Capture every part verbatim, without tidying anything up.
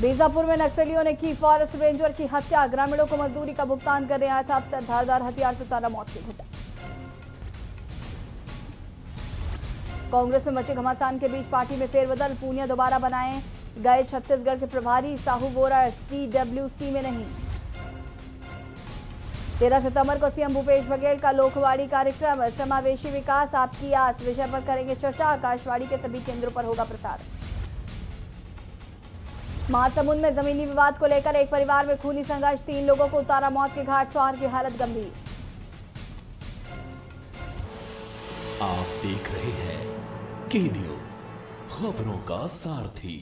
बीजापुर में नक्सलियों ने की फॉरेस्ट रेंजर की हत्या, ग्रामीणों को मजदूरी का भुगतान करने आया था अफसर, धारदार हथियार से तारा मौत की घटना। कांग्रेस में मचे घमासान के बीच पार्टी में फेरबदल, पूनिया दोबारा बनाए गए छत्तीसगढ़ के प्रभारी, साहू बोरा टीडब्ल्यूसी में नहीं। तेरह सितंबर को सीएम भूपेश बघेल का लोकवाणी कार्यक्रम, समावेशी विकास आपकी आस विषय पर करेंगे चर्चा, आकाशवाणी के सभी केंद्रों पर होगा प्रसारण। महासमुंद में जमीनी विवाद को लेकर एक परिवार में खूनी संघर्ष, तीन लोगों को उतारा मौत के घाट, चार की हालत गंभीर। आप देख रहे हैं के न्यूज़, खबरों का सारथी।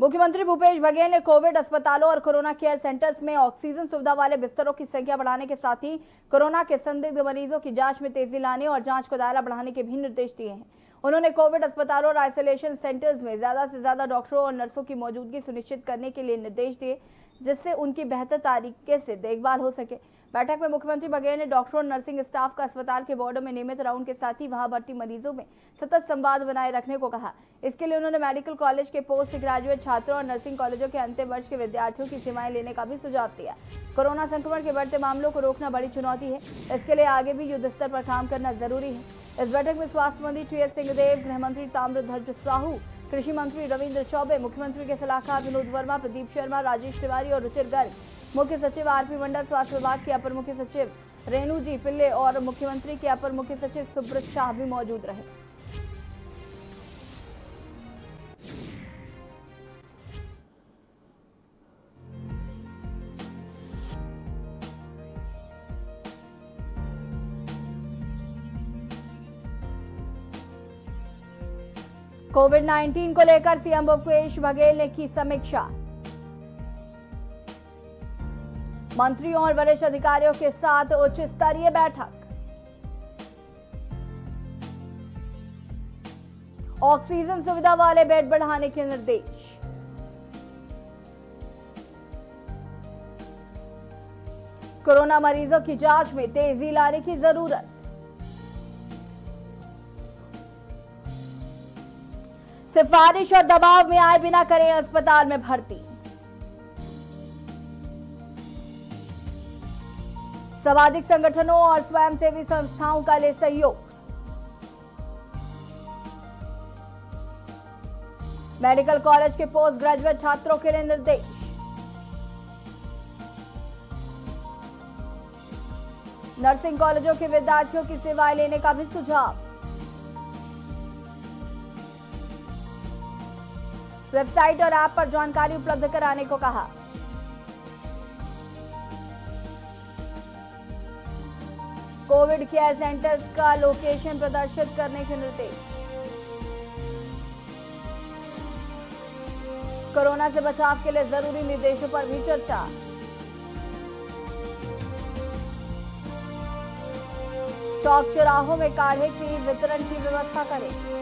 मुख्यमंत्री भूपेश बघेल ने कोविड अस्पतालों और कोरोना केयर सेंटर्स में ऑक्सीजन सुविधा वाले बिस्तरों की संख्या बढ़ाने के साथ ही कोरोना के संदिग्ध मरीजों की जांच में तेजी लाने और जांच को दायरा बढ़ाने के भी निर्देश दिए हैं। उन्होंने कोविड अस्पतालों और आइसोलेशन सेंटर्स में ज्यादा से ज्यादा डॉक्टरों और नर्सों की मौजूदगी सुनिश्चित करने के लिए निर्देश दिए, जिससे उनकी बेहतर तरीके से देखभाल हो सके। बैठक में मुख्यमंत्री बघेल ने डॉक्टरों और नर्सिंग स्टाफ का अस्पताल के वार्डों में नियमित राउंड के साथ ही वहां भर्ती मरीजों में सतत संवाद बनाए रखने को कहा। इसके लिए उन्होंने मेडिकल कॉलेज के पोस्ट ग्रेजुएट छात्रों और नर्सिंग कॉलेजों के अंतिम वर्ष के विद्यार्थियों की सेवाएं लेने का भी सुझाव दिया। कोरोना संक्रमण के बढ़ते मामलों को रोकना बड़ी चुनौती है, इसके लिए आगे भी युद्ध स्तर पर काम करना जरूरी है। इस बैठक में स्वास्थ्य मंत्री टी एस सिंहदेव, गृह मंत्री ताम्र ध्वज साहू, कृषि मंत्री रविन्द्र चौबे, मुख्यमंत्री के सलाहकार विनोद वर्मा, प्रदीप शर्मा, राजेश तिवारी और रुचिर गर्ग, मुख्य सचिव आरपी मंडल, स्वास्थ्य विभाग के अपर मुख्य सचिव रेणू जी पिल्ले और मुख्यमंत्री के अपर मुख्य सचिव सुब्रत शाह भी मौजूद रहे। कोविड नाइन्टीन को लेकर सीएम भूपेश बघेल ने की समीक्षा, मंत्रियों और वरिष्ठ अधिकारियों के साथ उच्च स्तरीय बैठक, ऑक्सीजन सुविधा वाले बेड बढ़ाने के निर्देश। कोरोना मरीजों की जांच में तेजी लाने की जरूरत। सिफारिश और दबाव में आए बिना करें अस्पताल में भर्ती। सामाजिक संगठनों और स्वयंसेवी संस्थाओं का ले सहयोग। मेडिकल कॉलेज के पोस्ट ग्रेजुएट छात्रों के लिए निर्देश। नर्सिंग कॉलेजों के विद्यार्थियों की सेवाएं लेने का भी सुझाव। वेबसाइट और ऐप पर जानकारी उपलब्ध कराने को कहा। कोविड केयर सेंटर्स का लोकेशन प्रदर्शित करने के निर्देश। कोरोना से बचाव के लिए जरूरी निर्देशों पर भी चर्चा। चौक चौराहों में काढ़े की वितरण की व्यवस्था करें।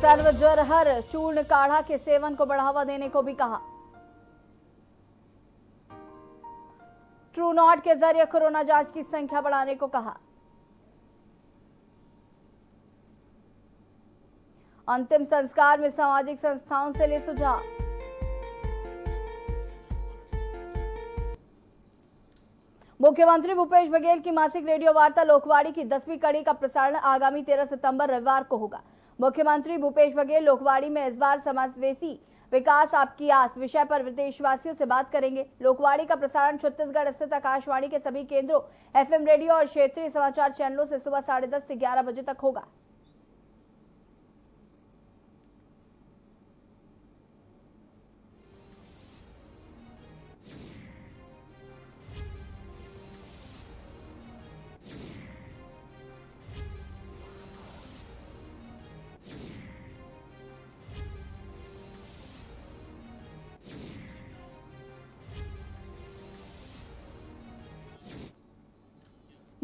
सर्वजनहर चूर्ण काढ़ा के सेवन को बढ़ावा देने को भी कहा। ट्रू नॉट के जरिए कोरोना जांच की संख्या बढ़ाने को कहा। अंतिम संस्कार में सामाजिक संस्थाओं से ले सुझाव। मुख्यमंत्री भूपेश बघेल की मासिक रेडियो वार्ता लोकवाणी की दसवीं कड़ी का प्रसारण आगामी तेरह सितंबर रविवार को होगा। मुख्यमंत्री भूपेश बघेल लोकवाणी में इस बार समावेशी विकास आपकी आस विषय पर प्रदेशवासियों से बात करेंगे। लोकवाणी का प्रसारण छत्तीसगढ़ स्थित आकाशवाणी के सभी केंद्रों, एफएम रेडियो और क्षेत्रीय समाचार चैनलों से सुबह साढ़े दस से ग्यारह बजे तक होगा।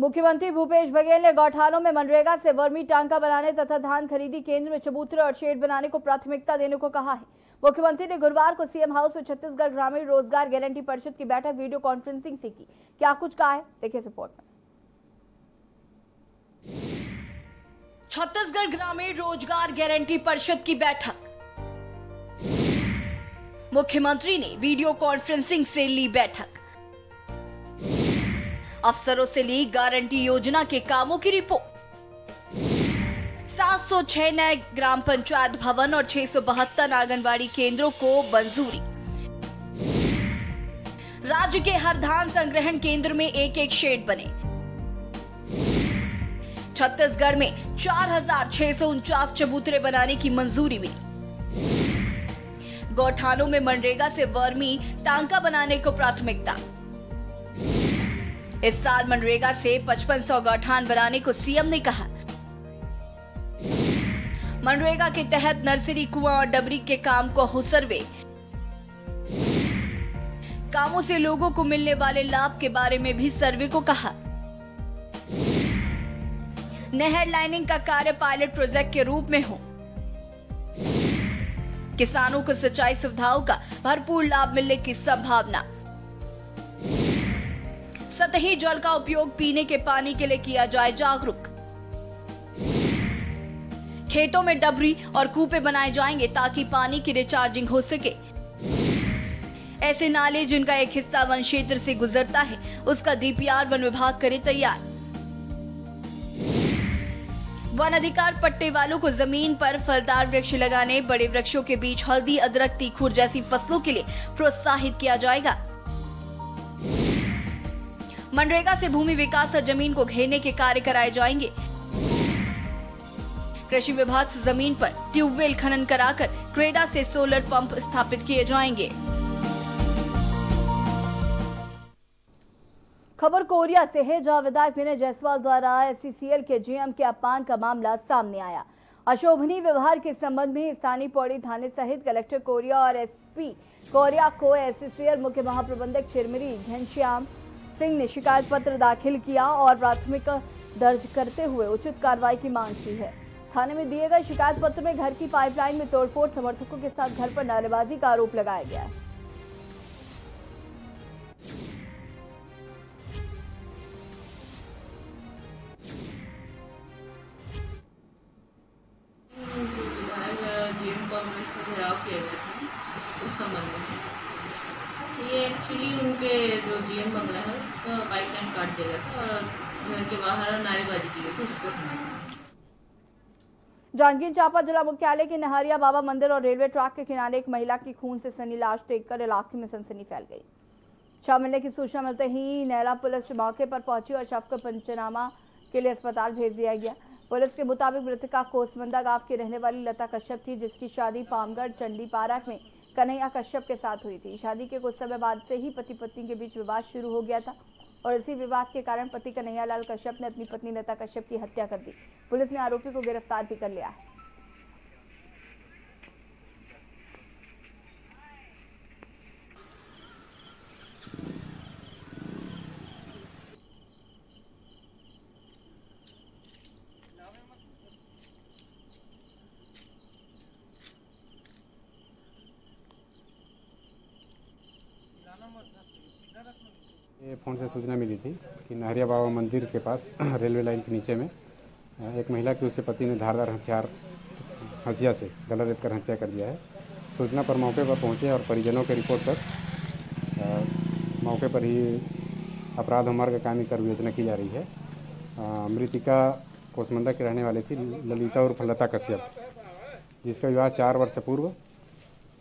मुख्यमंत्री भूपेश बघेल ने गौठानों में मनरेगा से वर्मी टांका बनाने तथा धान खरीदी केंद्र में चबूतरे और शेड बनाने को प्राथमिकता देने को कहा है। मुख्यमंत्री ने गुरुवार को सीएम हाउस में छत्तीसगढ़ ग्रामीण रोजगार गारंटी परिषद की बैठक वीडियो कॉन्फ्रेंसिंग से की। क्या कुछ कहा है, देखिए रिपोर्ट में। छत्तीसगढ़ ग्रामीण रोजगार गारंटी परिषद की बैठक। मुख्यमंत्री ने वीडियो कॉन्फ्रेंसिंग से ली बैठक। अफसरों से ली गारंटी योजना के कामों की रिपोर्ट। सात सौ छह नए ग्राम पंचायत भवन और छह सौ बहत्तर आंगनबाड़ी केंद्रों को मंजूरी। राज्य के हर धान संग्रहण केंद्र में एक एक शेड बने। छत्तीसगढ़ में चार हजार छह सौ उनचास चबूतरे बनाने की मंजूरी मिली। गौठानों में मनरेगा से वर्मी टांका बनाने को प्राथमिकता। इस साल मनरेगा से पचपन सौ गौठान बनाने को सीएम ने कहा। मनरेगा के तहत नर्सरी, कुआं और डबरी के काम को हो सर्वे। कामों से लोगों को मिलने वाले लाभ के बारे में भी सर्वे को कहा। नहर लाइनिंग का कार्य पायलट प्रोजेक्ट के रूप में हो। किसानों को सिंचाई सुविधाओं का भरपूर लाभ मिलने की संभावना। सतही जल का उपयोग पीने के पानी के लिए किया जाए जागरूक। खेतों में डबरी और कूपे बनाए जाएंगे ताकि पानी की रिचार्जिंग हो सके। ऐसे नाले जिनका एक हिस्सा वन क्षेत्र से गुजरता है उसका डीपीआर वन विभाग करे तैयार। वन अधिकार पट्टे वालों को जमीन पर फलदार वृक्ष लगाने, बड़े वृक्षों के बीच हल्दी, अदरक, तीखुर जैसी फसलों के लिए प्रोत्साहित किया जाएगा। मनरेगा से भूमि विकास और जमीन को घेरने के कार्य कराए जाएंगे। कृषि विभाग से जमीन पर ट्यूबवेल खनन कराकर क्रेडा से सोलर पंप स्थापित किए जाएंगे। खबर कोरिया से है जहां विधायक विनय जायसवाल द्वारा एफसीसीएल के जीएम के अपमान का मामला सामने आया। अशोभनीय व्यवहार के संबंध में स्थानीय पौड़ी थाने सहित कलेक्टर कोरिया और एसपी कोरिया को एफसीसीएल मुख्य महाप्रबंधक चिरमिरी घनश्याम सिंह ने शिकायत पत्र दाखिल किया और प्राथमिक दर्ज करते हुए उचित कार्रवाई की मांग की है। थाने में दिए गए शिकायत पत्र में घर की पाइपलाइन में तोड़फोड़, समर्थकों के साथ घर पर नारेबाजी का आरोप लगाया गया है। उनके जो जीएम बंगला है उसका पाइपलाइन काट दिया था और घर के बाहर नारेबाजी की गई थी उसके संबंध में। जांजगीर चांपा जिला मुख्यालय के नहरिया बाबा मंदिर और रेलवे ट्रैक के किनारे एक महिला की खून से सनी लाश देखकर इलाके में सनसनी फैल गई। शव मिलने की सूचना मिलते ही नैला पुलिस मौके पर पहुंची और शव को पंचनामा के लिए अस्पताल भेज दिया गया। पुलिस के मुताबिक मृतका कोसमंदा गांव की रहने वाली लता कश्यप थी, जिसकी शादी पामगढ़ चंडीपारा में कन्हैया कश्यप के साथ हुई थी। शादी के कुछ समय बाद से ही पति पत्नी के बीच विवाद शुरू हो गया था और इसी विवाद के कारण पति कन्हैया लाल कश्यप ने अपनी पत्नी लता कश्यप की हत्या कर दी। पुलिस ने आरोपी को गिरफ्तार भी कर लिया है। ये फोन से सूचना मिली थी कि नहरिया बाबा मंदिर के पास रेलवे लाइन के नीचे में एक महिला की उसके पति ने धारदार हथियार हंसिया से गला रेत कर हत्या कर दिया है। सूचना पर मौके पर पहुंचे और परिजनों के रिपोर्ट पर मौके पर ही अपराध हमारे कायमी कर योजना की जा रही है। मृतिका कोसमंदा की रहने वाली थी ललिता उर्फ लता कश्यप, जिसका विवाह चार वर्ष पूर्व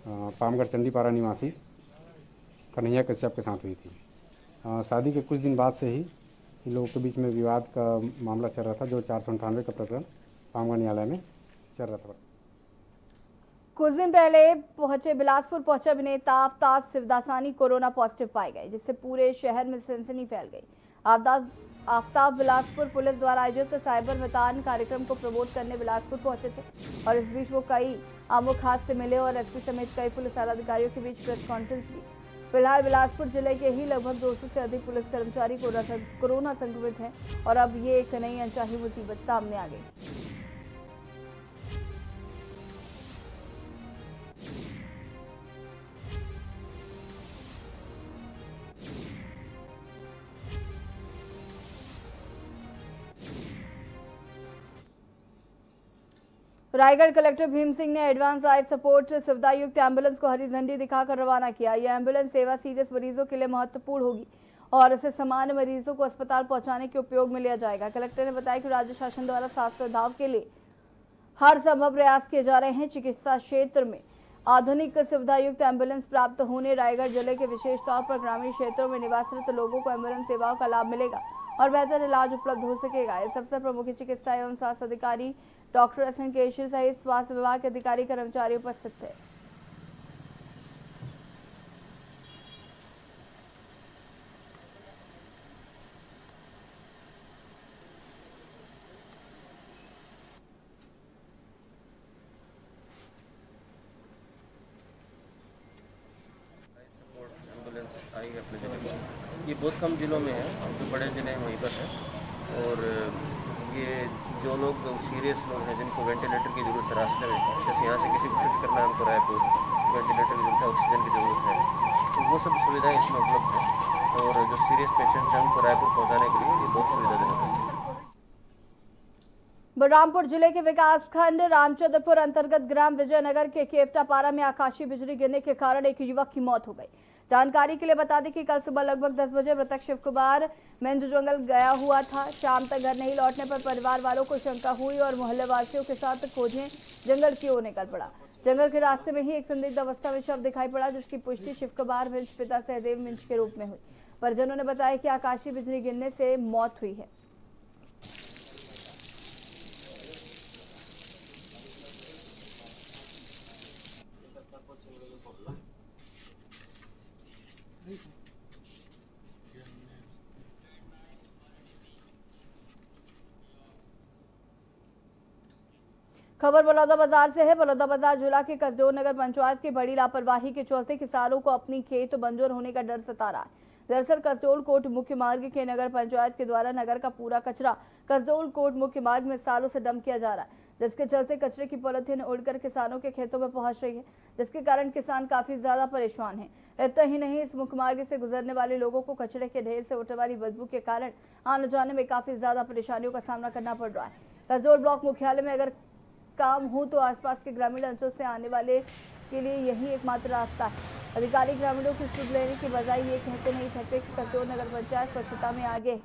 पामगढ़ चंडीपारा निवासी कन्हैया कश्यप के साथ हुई थी। आ, शादी के कुछ दिन बाद से ही इन लोगों के बीच में विवाद का मामला चल रहा था, जो चार सौ अंठानवे का प्रकरण पामगढ़ न्यायालय में चल रहा था। कुछ दिन पहले पहुंचे बिलासपुर पहुंचे अभिनेता आफताब शिवदासानी कोरोना पॉजिटिव पाए गए, जिससे पूरे शहर में सनसनी फैल गई। आफताब आफताब बिलासपुर पुलिस द्वारा आयोजित साइबर मितान कार्यक्रम को प्रमोट करने बिलासपुर पहुंचे थे और इस बीच वो कई आमो खास से मिले और एसपी समेत कई पुलिस अधिकारियों के बीच प्रेस कॉन्फ्रेंस की। फिलहाल बिलासपुर जिले के ही लगभग दो सौ से अधिक पुलिस कर्मचारी कोरोना संक्रमित हैं और अब ये एक नई अनचाही मुसीबत सामने आ गई। रायगढ़ कलेक्टर भीम सिंह ने एडवांस लाइफ सपोर्ट सुविधा युक्त एम्बुलेंस को हरी झंडी दिखाकर रवाना किया। यह एम्बुलेंस सेवा सीरियस मरीजों के लिए महत्वपूर्ण होगी और इसे सामान्य मरीजों को अस्पताल पहुंचाने के उपयोग में लिया जाएगा। कलेक्टर ने बताया कि राज्य शासन द्वारा स्वास्थ्य सुधार के लिए हर संभव प्रयास किए जा रहे हैं। चिकित्सा क्षेत्र में आधुनिक सुविधायुक्त एम्बुलेंस प्राप्त होने रायगढ़ जिले के विशेष तौर पर ग्रामीण क्षेत्रों में निवासरत लोगों को एम्बुलेंस सेवाओं का लाभ मिलेगा और बेहतर इलाज उपलब्ध हो सकेगा। इस अवसर पर मुख्य चिकित्सा एवं स्वास्थ्य अधिकारी डॉक्टर एस एन केश सहित स्वास्थ्य विभाग के अधिकारी कर्मचारी उपस्थित थे। अपने जिले में ये बहुत कम जिलों में है, जो बड़े ज़िले हैं वहीं पर है। और ये जो लोग सीरियस लोग हैं जिनको वेंटिलेटर की जरूरत है, रास्ते में जैसे यहाँ से किसी को शिफ्ट करना है हमको रायपुर, वेंटिलेटर की जरूरत है, ऑक्सीजन की ज़रूरत है, तो वो सब सुविधाएँ इसमें उपलब्ध हैं। और जो सीरियस पेशेंट्स हैं उनको रायपुर पहुँचाने के लिए ये बहुत सुविधाजनक है। बलरामपुर जिले के विकासखंड रामचंद्रपुर अंतर्गत ग्राम विजयनगर के केवटापारा में आकाशीय बिजली गिरने के कारण एक युवक की मौत हो गई। जानकारी के लिए बता दें कि कल सुबह लगभग दस बजे मृतक शिवकुमार मिंज जंगल गया हुआ था। शाम तक घर नहीं लौटने पर परिवार वालों को शंका हुई और मोहल्ले वासियों के साथ खोजने जंगल की ओर निकल पड़ा। जंगल के रास्ते में ही एक संदिग्ध अवस्था में शव दिखाई पड़ा, जिसकी पुष्टि शिवकुमार मिंज पिता सहदेव मिंज के रूप में हुई। परिजनों ने बताया कि आकाशीय बिजली गिरने से मौत हुई है। खबर बलौदाबाजार से है। बलौदाबाजार जिला के कसडोर नगर पंचायत की बड़ी लापरवाही के चलते किसानों को अपनी खेत बंजर होने का डर सता रहा है। दरअसल कसडोल कोट मुख्य मार्ग के नगर पंचायत के द्वारा नगर का पूरा कचरा कसडोल कोट मुख्य मार्ग में सालों से डंप किया जा रहा है, जिसके चलते कचरे की पॉलिथीन उड़कर किसानों के खेतों में पहुंच रही है, जिसके कारण किसान काफी ज्यादा परेशान है। इतना ही नहीं, इस मुख्य मार्ग से गुजरने वाले लोगों को कचरे के ढेर से उठने वाली बदबू के कारण आने जाने में काफी ज्यादा परेशानियों का सामना करना पड़ रहा है। कसडोल ब्लॉक मुख्यालय में अगर काम हो तो आसपास के ग्रामीण अंचल से आने वाले के लिए यही एकमात्र रास्ता है। अधिकारी ग्रामीणों की सुध लेने की बजाय ये कहते नहीं थकते कि कसडोल नगर पंचायत स्वच्छता में आगे।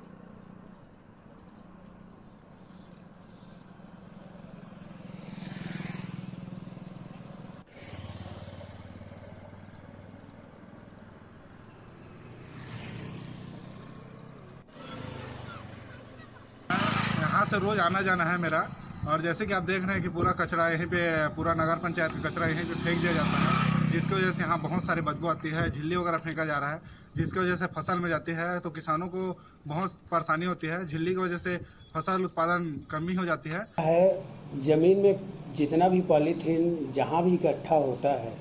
यहाँ से रोज आना जाना है मेरा, और जैसे कि आप देख रहे हैं कि पूरा कचरा यहीं पे, पूरा नगर पंचायत का कचरा यहीं पे फेंक दिया जाता है, जिसकी वजह से यहाँ बहुत सारी बदबू आती है। झिल्ली वगैरह फेंका जा रहा है, जिसकी वजह से फसल में जाती है तो किसानों को बहुत परेशानी होती है। झिल्ली की वजह से फसल उत्पादन कमी हो जाती है, है ज़मीन में जितना भी पॉलीथीन जहाँ भी इकट्ठा होता है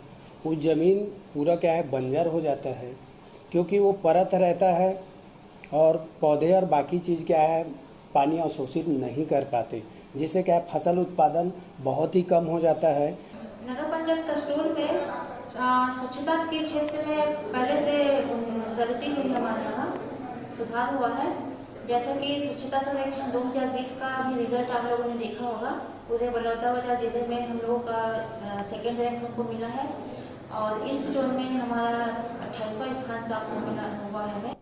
वो ज़मीन पूरा क्या है बंजर हो जाता है, क्योंकि वो परत रहता है और पौधे और बाकी चीज़ क्या है पानी अवशोषित नहीं कर पाते, जिससे क्या फसल उत्पादन बहुत ही कम हो जाता है। नगर पंचायत कसडोल में स्वच्छता के क्षेत्र में पहले से प्रगति हुई है, हमारे यहाँ सुधार हुआ है। जैसा कि स्वच्छता सर्वेक्षण दो हज़ार बीस का भी रिजल्ट आप लोगों ने देखा होगा, उधर बलौदाबाजार जिले में हम लोगों का सेकेंड रैंक हमको मिला है और ईस्ट जोन में हमारा अट्ठाईसवां स्थान प्राप्त मिला हुआ है।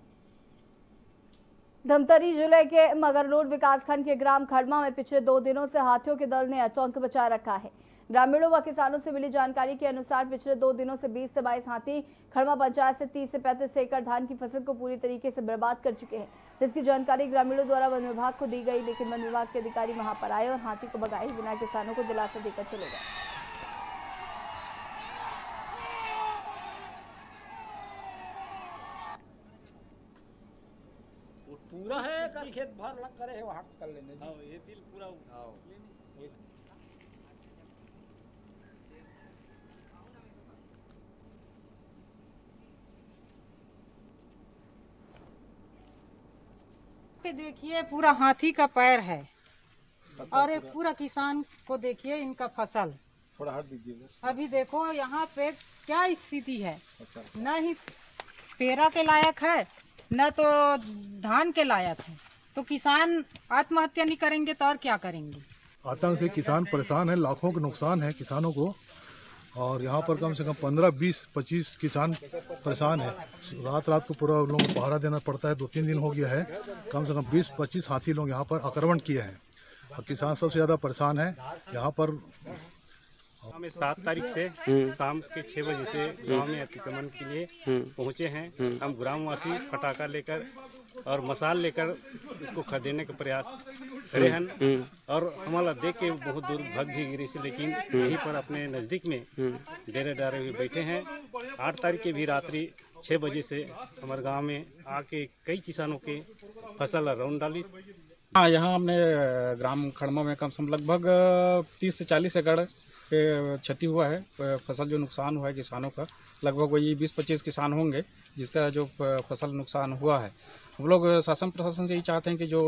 धमतरी जिले के मगरलोड विकासखंड के ग्राम खड़मा में पिछले दो दिनों से हाथियों के दल ने आतंक बचा रखा है। ग्रामीणों व किसानों से मिली जानकारी के अनुसार पिछले दो दिनों से बीस से बाईस हाथी खड़मा पंचायत से तीस से पैंतीस एकड़ धान की फसल को पूरी तरीके से बर्बाद कर चुके हैं, जिसकी जानकारी ग्रामीणों द्वारा वन विभाग को दी गई, लेकिन वन विभाग के अधिकारी वहां पर आए और हाथी को भगाए बिना किसानों को दिलासा देकर चले गए। पूरा है कल खेत भाग लग करे वहाँ कर लेने हाँ ये दिल पूरा उठाओ पे देखिए पूरा हाथी का पैर है और एक पूरा किसान को देखिए इनका फसल थोड़ा हट दीजिए। अभी देखो यहाँ पे क्या स्थिति है, न ही पेरा के लायक है न तो धान के लायक है, तो किसान आत्महत्या नहीं करेंगे तो और क्या करेंगे। आतंक से किसान परेशान है, लाखों का नुकसान है किसानों को, और यहाँ पर कम से कम पंद्रह बीस पच्चीस किसान परेशान है। रात रात को पूरा लोगों को पहरा देना पड़ता है, दो तीन दिन हो गया है। कम से कम बीस पच्चीस हाथी लोग यहाँ पर आक्रमण किए हैं और किसान सबसे ज़्यादा परेशान है यहाँ पर। हम सात तारीख से शाम के छह बजे से गांव में अतिक्रमण के लिए पहुँचे हैं। हम ग्रामवासी पटाखा लेकर और मसाल लेकर इसको खदेड़ने का प्रयास करे हैं और हमारा देख के बहुत दूर भाग भी गिरी से, लेकिन यहीं पर अपने नज़दीक में डेरे डारे हुए बैठे हैं। आठ तारीख के भी रात्रि छः बजे से हमारे गांव में आके कई किसानों के फसल राउंड डाली। हाँ, यहाँ हमने ग्राम खड़मा में कम से कम लगभग तीस से चालीस एकड़ पे क्षति हुआ है। फसल जो नुकसान हुआ है किसानों का लगभग वही बीस पच्चीस किसान होंगे जिसका जो फसल नुकसान हुआ है। हम लोग शासन प्रशासन से ये चाहते हैं कि जो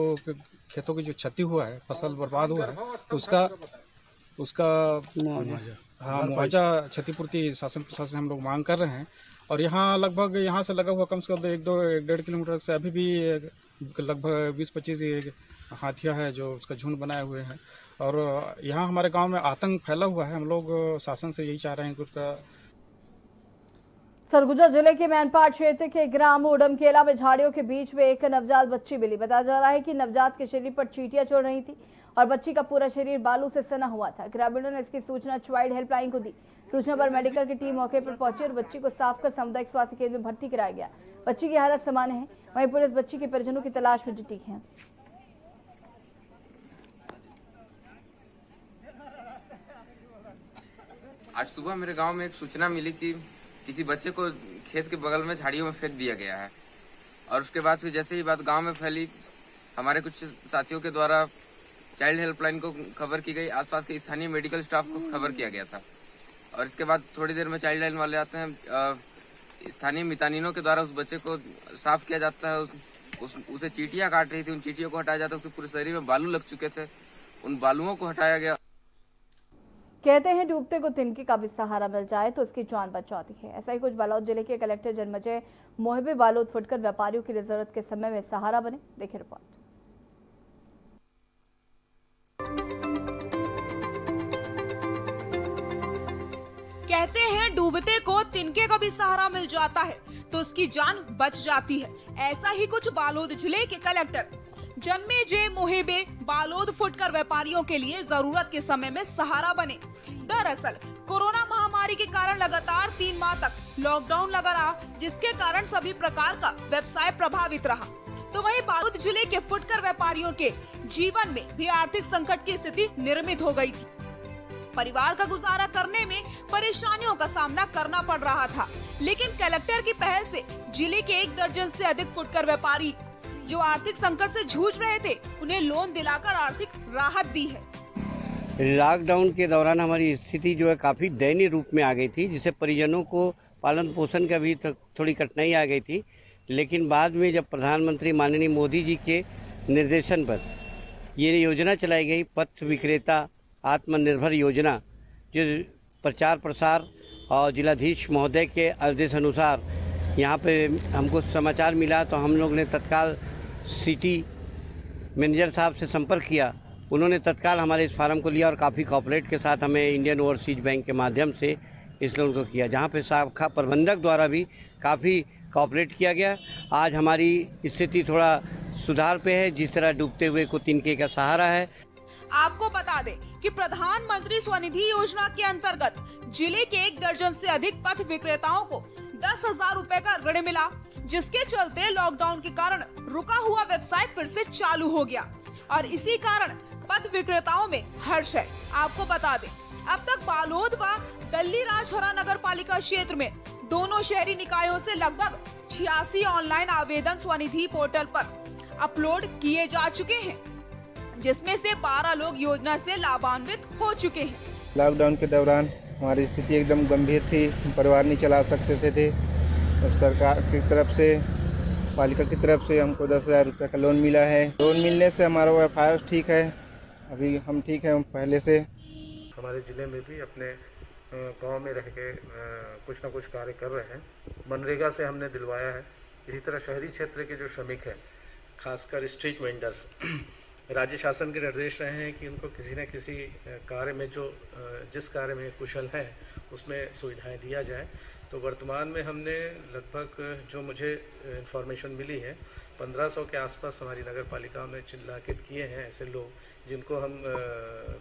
खेतों की जो क्षति हुआ है, फसल बर्बाद हुआ है, उसका उसका हाँ मुआवजा क्षतिपूर्ति शासन प्रशासन से हम लोग मांग कर रहे हैं। और यहाँ लगभग यहाँ से लगा हुआ कम से कम एक दो एक डेढ़ किलोमीटर से अभी भी लगभग बीस पच्चीस हाथियाँ हैं जो उसका झुंड बनाए हुए हैं और यहाँ हमारे गाँव में आतंक फैला हुआ है। हम लोग शासन से यही चाह रहे हैं कि उसका। सरगुजा जिले के मैनपाट क्षेत्र के ग्राम उडमकेला में झाड़ियों के बीच में एक नवजात बच्ची मिली। बताया जा रहा है कि नवजात के शरीर पर चींटियां चल रही थी और बच्ची का पूरा शरीर बालू से सना हुआ था। ग्रामीणों ने इसकी सूचना चाइल्ड हेल्पलाइन को दी। सूचना पर मेडिकल की टीम मौके पर पहुंची और बच्ची को साफ कर सामुदायिक स्वास्थ्य केंद्र में भर्ती कराया गया। बच्ची की हालत सामान्य है। वहीं पुलिस बच्ची के परिजनों की तलाश में जुटी है। आज सुबह मेरे गाँव में एक सूचना मिली की किसी बच्चे को खेत के बगल में झाड़ियों में फेंक दिया गया है और उसके बाद फिर जैसे ही बात गांव में फैली, हमारे कुछ साथियों के द्वारा चाइल्ड हेल्पलाइन को खबर की गई, आसपास के स्थानीय मेडिकल स्टाफ को खबर किया गया था और इसके बाद थोड़ी देर में चाइल्ड लाइन वाले आते हैं। स्थानीय मितानिनों के द्वारा उस बच्चे को साफ किया जाता है। उस, उसे चींटियाँ काट रही थी, उन चींटियों को हटाया जाता है। उसके पूरे शरीर में बालू लग चुके थे, उन बालुओं को हटाया गया। कहते हैं डूबते को तिनके का भी सहारा मिल जाए तो उसकी जान बच जाती है। ऐसा ही कुछ बालोद जिले के कलेक्टर जन्मेजय मुहेबे बालोद फुटकर व्यापारियों की जरूरत के समय में सहारा बने। देखिए रिपोर्ट। कहते हैं डूबते को तिनके का भी सहारा मिल जाता है तो उसकी जान बच जाती है। ऐसा ही कुछ बालोद जिले के कलेक्टर जन्मेजय मुहेबे बालोद फुटकर व्यापारियों के लिए जरूरत के समय में सहारा बने। दरअसल कोरोना महामारी के कारण लगातार तीन माह तक लॉकडाउन लगा रहा, जिसके कारण सभी प्रकार का व्यवसाय प्रभावित रहा। तो वहीं बालोद जिले के फुटकर व्यापारियों के जीवन में भी आर्थिक संकट की स्थिति निर्मित हो गई थी। परिवार का गुजारा करने में परेशानियों का सामना करना पड़ रहा था, लेकिन कलेक्टर की पहल से जिले के एक दर्जन से अधिक फुटकर व्यापारी जो आर्थिक संकट से जूझ रहे थे, उन्हें लोन दिलाकर आर्थिक राहत दी है। लॉकडाउन के दौरान हमारी स्थिति जो है काफी दयनीय रूप में आ गई थी, जिससे परिजनों को पालन पोषण का भी थोड़ी कठिनाई आ गई थी। लेकिन बाद में जब प्रधानमंत्री माननीय मोदी जी के निर्देशन पर ये योजना चलाई गई, पथ विक्रेता आत्मनिर्भर योजना, जो प्रचार प्रसार और जिलाधीश महोदय के आदेश अनुसार यहाँ पे हमको समाचार मिला, तो हम लोग ने तत्काल सिटी मैनेजर साहब से संपर्क किया। उन्होंने तत्काल हमारे इस फार्म को लिया और काफ़ी कॉर्पोरेट के साथ हमें इंडियन ओवरसीज बैंक के माध्यम से इस लोन को किया, जहाँ पे शाखा प्रबंधक द्वारा भी काफ़ी कॉर्पोरेट किया गया। आज हमारी स्थिति थोड़ा सुधार पे है, जिस तरह डूबते हुए को तिनके का सहारा है। आपको बता दें कि प्रधानमंत्री स्वनिधि योजना के अंतर्गत जिले के एक दर्जन से अधिक पथ विक्रेताओं को दस हजार रूपए का ऋण मिला, जिसके चलते लॉकडाउन के कारण रुका हुआ व्यवसाय फिर से चालू हो गया और इसी कारण पथ विक्रेताओं में हर्ष है। आपको बता दें अब तक बालोद व दल्ली राजहरा नगर पालिका क्षेत्र में दोनों शहरी निकायों से लगभग छियासी ऑनलाइन आवेदन स्वनिधि पोर्टल पर अपलोड किए जा चुके हैं, जिसमें से बारह लोग योजना से लाभान्वित हो चुके हैं। लॉकडाउन के दौरान हमारी स्थिति एकदम गंभीर थी, परिवार नहीं चला सकते थे, थे। और सरकार की तरफ से, पालिका की तरफ से हमको दस हज़ार रुपये का लोन मिला है। लोन मिलने से हमारा व्यापार ठीक है, अभी हम ठीक हैं पहले से। हमारे ज़िले में भी अपने गांव में रह के कुछ ना कुछ कार्य कर रहे हैं। मनरेगा से हमने दिलवाया है। इसी तरह शहरी क्षेत्र के जो श्रमिक हैं, खासकर स्ट्रीट वेंडर्स, राज्य शासन के निर्देश रहे हैं कि उनको किसी न किसी कार्य में जो जिस कार्य में कुशल हैं उसमें सुविधाएं दिया जाए। तो वर्तमान में हमने लगभग जो मुझे इन्फॉर्मेशन मिली है पंद्रह सौ के आसपास हमारी नगर पालिका में चिन्हित किए हैं ऐसे लोग जिनको हम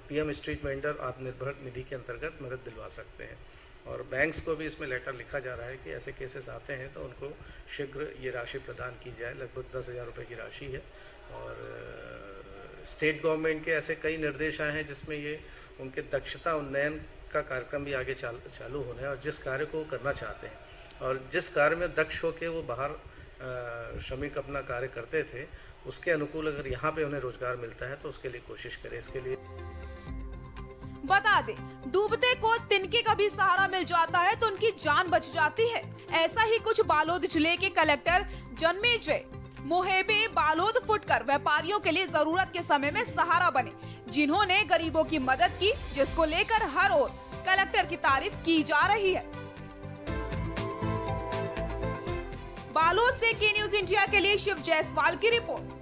PM street vendor Atmanirbhar Nidhi के अंतर्गत मदद दिलवा सकते हैं। और बैंक्स को भी इसमें लेटर लिखा जा रहा है कि ऐसे केसेस आते हैं तो उनको शीघ्र ये राशि प्रदान की जाए। लगभग दस हज़ार रुपये की राशि है। और स्टेट गवर्नमेंट के ऐसे कई निर्देश आए हैं जिसमें ये उनके दक्षता उन्नयन का कार्यक्रम भी आगे चाल, चालू होना है और जिस कार्य को वो करना चाहते हैं और जिस कार्य में दक्ष होकर वो बाहर श्रमिक अपना कार्य करते थे उसके अनुकूल अगर यहाँ पे उन्हें रोजगार मिलता है तो उसके लिए कोशिश करें। इसके लिए बता दे डूबते को तिनके का भी सहारा मिल जाता है तो उनकी जान बच जाती है। ऐसा ही कुछ बालोद जिले के कलेक्टर जन्मेजय मुहेबे बालोद फुटकर व्यापारियों के लिए जरूरत के समय में सहारा बने, जिन्होंने गरीबों की मदद की, जिसको लेकर हर ओर कलेक्टर की तारीफ की जा रही है। बालोद से के न्यूज इंडिया के लिए शिव जयसवाल की रिपोर्ट।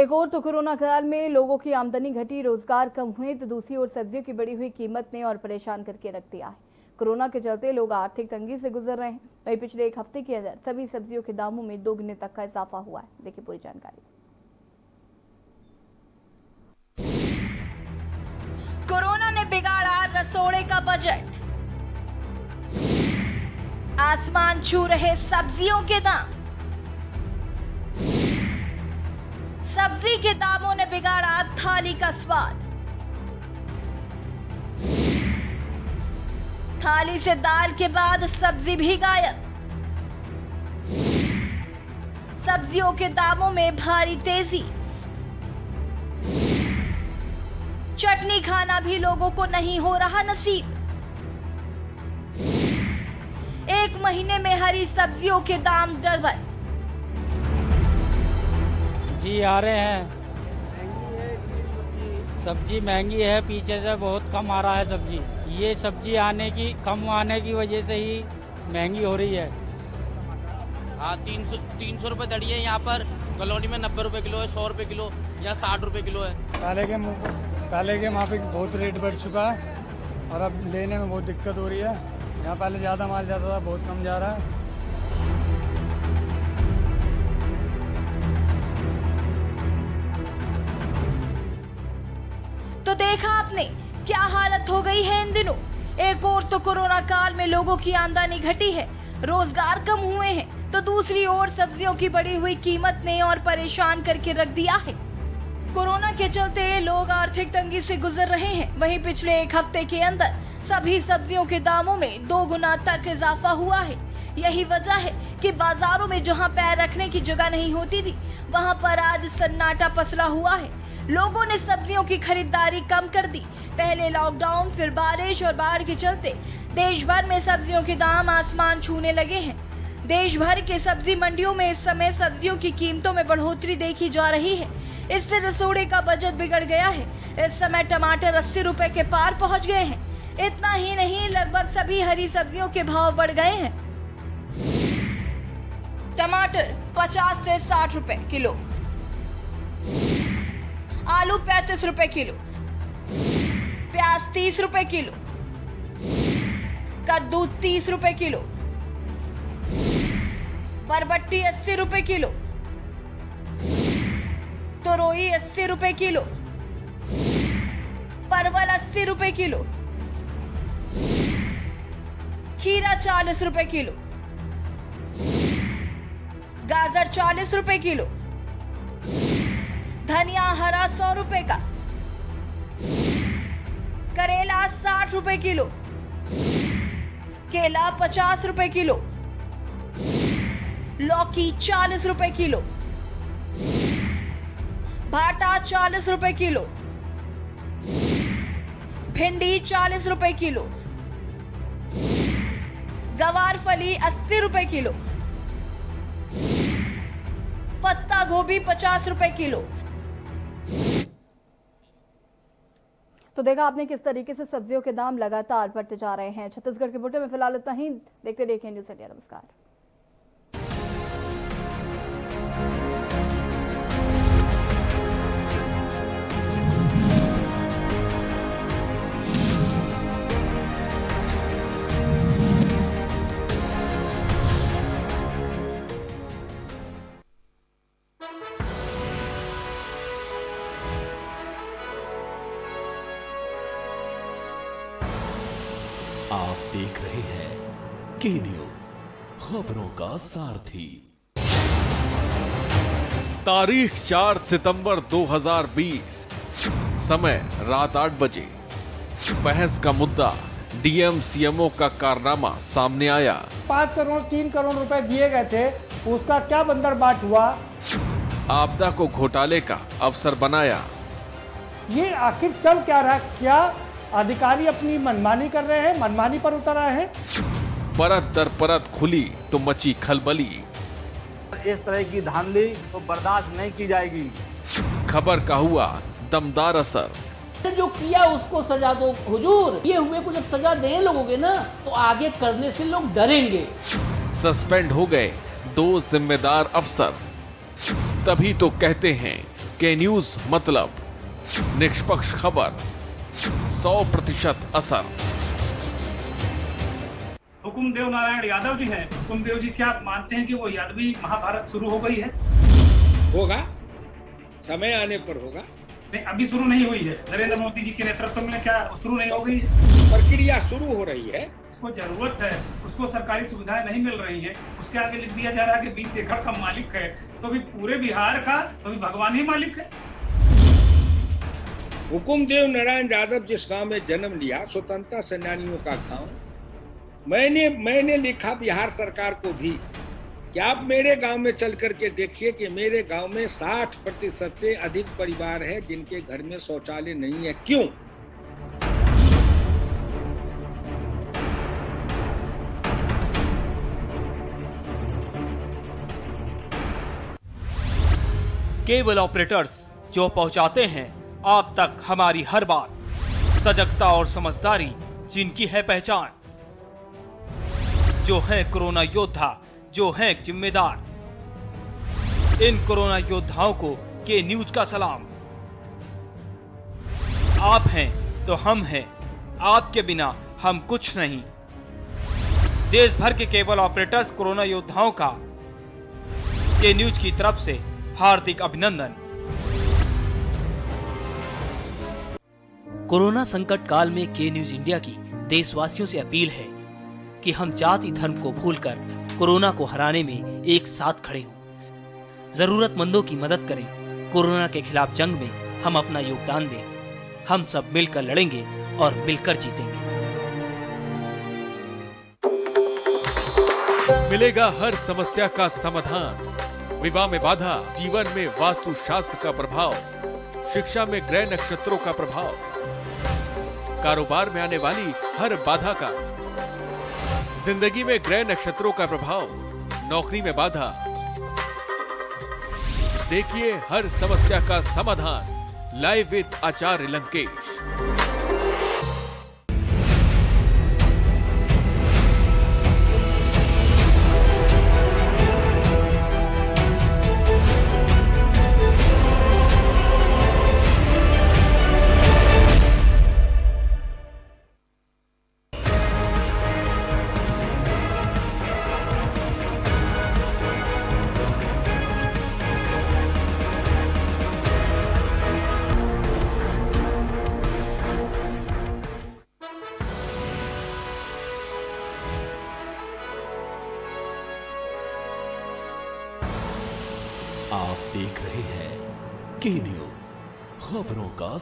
एक ओर तो कोरोना काल में लोगों की आमदनी घटी, रोजगार कम हुए, तो दूसरी ओर सब्जियों की बढ़ी हुई कीमत ने और परेशान करके रख दिया है। कोरोना के चलते लोग आर्थिक तंगी से गुजर रहे हैं। वहीं पिछले एक हफ्ते के अंदर सभी सब्जियों के दामों में दोगुने तक का इजाफा हुआ है। देखिए पूरी जानकारी। कोरोना ने बिगाड़ा रसोड़े का बजट, आसमान छू रहे सब्जियों के दाम। सब्जी के दामों ने बिगाड़ा थाली का स्वाद। थाली से दाल के बाद सब्जी भी गायब। सब्जियों के दामों में भारी तेजी। चटनी खाना भी लोगों को नहीं हो रहा नसीब। एक महीने में हरी सब्जियों के दाम डबल। जी आ रहे हैं, सब्जी महंगी है, पीछे से बहुत कम आ रहा है सब्जी। ये सब्जी आने की कम आने की वजह से ही महंगी हो रही है। हाँ, तीन सौ तीन सौ रुपये दड़ी है यहाँ पर। कॉलोनी में नब्बे रुपए किलो है, सौ रुपए किलो या साठ रुपए किलो है। काले के काले के वहाँ पे बहुत रेट बढ़ चुका है और अब लेने में बहुत दिक्कत हो रही है। यहाँ पहले ज़्यादा माल जाता था, बहुत कम जा रहा है। तो देखा आपने क्या हालत हो गई है इन दिनों। एक ओर तो कोरोना काल में लोगों की आमदनी घटी है, रोजगार कम हुए हैं, तो दूसरी ओर सब्जियों की बढ़ी हुई कीमत ने और परेशान करके रख दिया है। कोरोना के चलते लोग आर्थिक तंगी से गुजर रहे हैं। वहीं पिछले एक हफ्ते के अंदर सभी सब्जियों के दामों में दो गुना तक इजाफा हुआ है। यही वजह है कि बाजारों में जहां पैर रखने की जगह नहीं होती थी, वहां पर आज सन्नाटा पसरा हुआ है। लोगों ने सब्जियों की खरीदारी कम कर दी। पहले लॉकडाउन, फिर बारिश और बाढ़ के चलते देश भर में सब्जियों के दाम आसमान छूने लगे हैं। देश भर के सब्जी मंडियों में इस समय सब्जियों की कीमतों में बढ़ोतरी देखी जा रही है। इससे रसोड़े का बजट बिगड़ गया है। इस समय टमाटर अस्सी रुपए के पार पहुंच गए हैं। इतना ही नहीं, लगभग सभी हरी सब्जियों के भाव बढ़ गए हैं। टमाटर पचास से साठ रुपए किलो, आलू पैंतीस रुपए किलो, प्याज तीस रुपए किलो, कद्दू तीस रुपए किलो, बरबट्टी अस्सी रुपए किलो, तरोई अस्सी रुपए किलो, परवल अस्सी रुपए किलो, खीरा चालीस रुपए किलो, गाजर चालीस रुपए किलो, धनिया हरा सौ रुपए का, करेला साठ रुपए किलो, केला पचास रुपए किलो, लौकी चालीस रुपए किलो, भाटा चालीस रुपए किलो, भिंडी चालीस रुपए किलो, गवार फली अस्सी रुपए किलो, पत्ता गोभी पचास रुपए किलो। तो देखा आपने किस तरीके से सब्जियों के दाम लगातार बढ़ते जा रहे हैं। छत्तीसगढ़ के बुलेटिन में फिलहाल इतना ही। देखते रहिए न्यूज़ इंडिया। नमस्कार। आप देख रहे हैं के न्यूज, खबरों का सारथी। तारीख चार सितंबर दो हजार बीस, समय रात आठ बजे। बहस का मुद्दा, डीएम सीएमओ का कारनामा सामने आया। पाँच करोड़ तीन करोड़ रुपए दिए गए थे, उसका क्या बंदर बाट हुआ। आपदा को घोटाले का अवसर बनाया। ये आखिर चल क्या रहा, क्या अधिकारी अपनी मनमानी कर रहे हैं, मनमानी पर उतर आए हैं। परत दर परत खुली तो मची खलबली। इस तरह की धांधली तो बर्दाश्त नहीं की जाएगी। खबर का हुआ दमदार असर। जो किया उसको सजा दो हुजूर, ये हुए को जब सजा देने लगोगे ना तो आगे करने से लोग डरेंगे। सस्पेंड हो गए दो जिम्मेदार अफसर। तभी तो कहते हैं के न्यूज मतलब निष्पक्ष खबर, सौ प्रतिशत असर। हुकुमदेव नारायण यादव जी हैं। हुकुमदेव जी, क्या आप मानते हैं कि वो यादवी महाभारत शुरू हो गई है? होगा, समय आने पर होगा। नहीं, अभी शुरू नहीं हुई है। नरेंद्र मोदी जी के नेतृत्व में क्या शुरू नहीं हो गई है? प्रक्रिया शुरू हो रही है। उसको जरूरत है, उसको सरकारी सुविधाएं नहीं मिल रही है। उसके आगे लिख दिया जा रहा है कि बीस एकड़ का मालिक है, तो भी पूरे बिहार का तो भी भगवान ही मालिक है। हुकुमदेव नारायण यादव जिस गांव में जन्म लिया, स्वतंत्रता सेनानियों का गाँव। मैंने मैंने लिखा बिहार सरकार को भी कि आप मेरे गांव में चल करके देखिए कि मेरे गांव में साठ प्रतिशत से अधिक परिवार है जिनके घर में शौचालय नहीं है। क्यों? केबल ऑपरेटर्स जो पहुंचाते हैं आप तक हमारी हर बात, सजगता और समझदारी जिनकी है पहचान, जो है कोरोना योद्धा, जो हैं जिम्मेदार। इन कोरोना योद्धाओं को के न्यूज का सलाम। आप हैं तो हम हैं, आपके बिना हम कुछ नहीं। देश भर के केबल ऑपरेटर्स कोरोना योद्धाओं का के न्यूज की तरफ से हार्दिक अभिनंदन। कोरोना संकट काल में के न्यूज इंडिया की देशवासियों से अपील है कि हम जाति धर्म को भूलकर कोरोना को हराने में एक साथ खड़े हों, जरूरतमंदों की मदद करें, कोरोना के खिलाफ जंग में हम अपना योगदान दें। हम सब मिलकर लड़ेंगे और मिलकर जीतेंगे। मिलेगा हर समस्या का समाधान। विवाह में बाधा, जीवन में वास्तु शास्त्र का प्रभाव, शिक्षा में ग्रह नक्षत्रों का प्रभाव, कारोबार में आने वाली हर बाधा का, जिंदगी में ग्रह नक्षत्रों का प्रभाव, नौकरी में बाधा। देखिए हर समस्या का समाधान लाइव विद आचार्य लंकेश।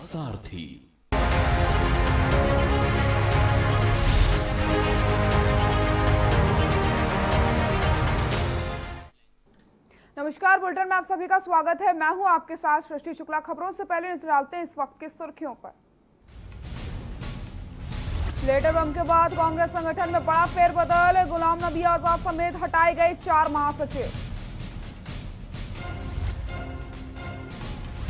सारथी नमस्कार, बुलेटिन में आप सभी का स्वागत है। मैं हूं आपके साथ सृष्टि शुक्ला। खबरों से पहले नजर डालते हैं इस वक्त की सुर्खियों पर। लेटर बम के बाद कांग्रेस संगठन में बड़ा फेरबदल, गुलाम नबी आजाद समेत हटाए गए चार महासचिव।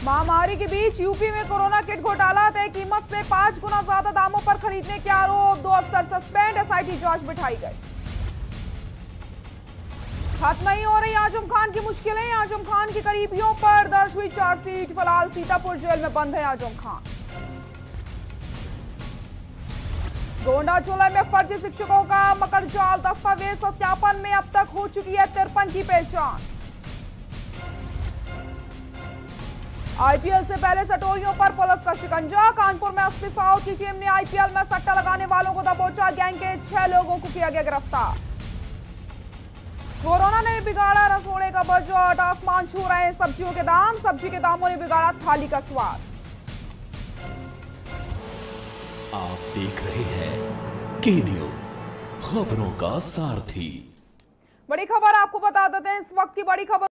महामारी के बीच यूपी में कोरोना किट घोटाला, तय कीमत से पांच गुना ज्यादा दामों पर खरीदने के आरोप, दो अफसर सस्पेंड, एसआईटी जांच बिठाई गई। खत्म नहीं हो रही आजम खान की मुश्किलें, आजम खान के करीबियों पर दर्ज हुई चार्जशीट, फिलहाल सीतापुर जेल में बंद है आजम खान। गोंडा चोला में फर्जी शिक्षकों का मकड़जाल, दस्तावेज सत्यापन में अब तक हो चुकी है तिरपन की पहचान। आईपीएल से पहले सटोरियों पर पुलिस का शिकंजा। कानपुर में एसपी साउथ की टीम ने आईपीएल में सट्टा लगाने वालों को दबोचा। गैंग के छह लोगों को किया गया गिरफ्तार। कोरोना ने बिगाड़ा रसोड़े का बजट। आसमान छू रहे हैं सब्जियों के दाम। सब्जी के दामों ने बिगाड़ा थाली का स्वाद। आप देख रहे हैं के न्यूज, खबरों का सारथी। बड़ी खबर आपको बता देते हैं इस वक्त की बड़ी खबर।